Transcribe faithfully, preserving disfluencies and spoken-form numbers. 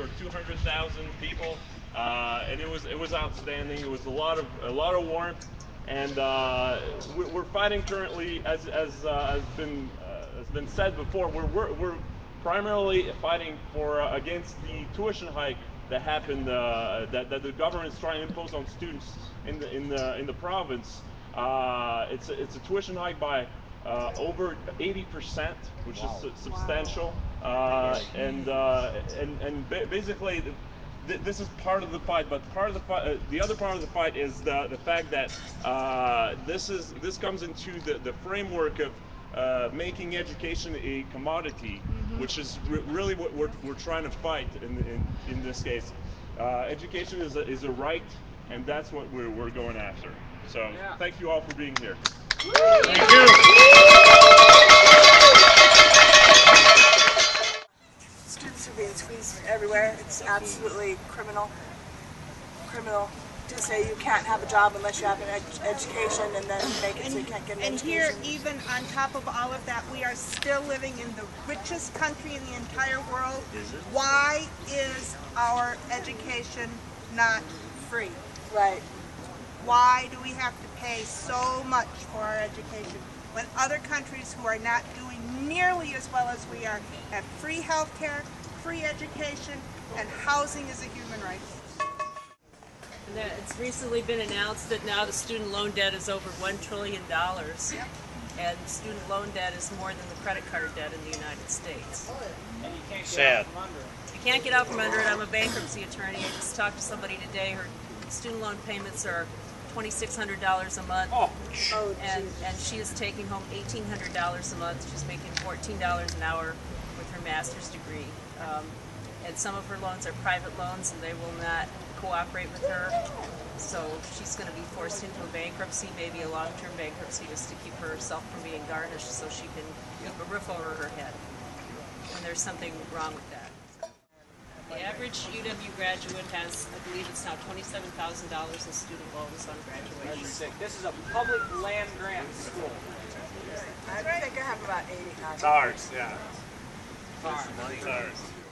or two hundred thousand people, uh, and it was it was outstanding. It was a lot of a lot of warmth, and uh, we're fighting currently, as as uh, has been uh, has been said before. We're we're, we're primarily fighting for uh, against the tuition hike that happened, uh, that, that the government is trying to impose on students in the in the in the province. Uh, it's a, it's a tuition hike by uh, over eighty percent, which wow. is su substantial, wow. uh, and uh, and and ba basically th this is part of the fight. But part of the fight, uh, the other part of the fight is the the fact that uh, this is this comes into the the framework of uh, making education a commodity. Which is re really what we're, we're trying to fight in, in, in this case. Uh, education is a, is a right, and that's what we're, we're going after. So yeah. Thank you all for being here. Woo! Thank you. Students are being squeezed from everywhere. It's absolutely criminal. Criminal to say you can't have a job unless you have an ed education, and then make it so you can't get an and education. And here, even on top of all of that, we are still living in the richest country in the entire world. Is it? Why is our education not free? Right. Why do we have to pay so much for our education when other countries who are not doing nearly as well as we are have free health care, free education, and housing is a human right? And that it's recently been announced that now the student loan debt is over one trillion dollars, yep. And student loan debt is more than the credit card debt in the United States. And you can't get Sad. out from under it. You can't get out from under it. I'm a bankruptcy attorney. I just talked to somebody today. Her student loan payments are twenty-six hundred dollars a month, oh. and, and she is taking home eighteen hundred dollars a month. She's making fourteen dollars an hour with her master's degree. Um, and some of her loans are private loans, and they will not cooperate with her, so she's going to be forced into a bankruptcy, maybe a long-term bankruptcy, just to keep herself from being garnished so she can keep a roof over her head. And there's something wrong with that. The average U W graduate has, I believe it's now twenty-seven thousand dollars in student loans on graduation. This is a public land grant school. I think I have about eighty thousand dollars. Ours, yeah. Ours.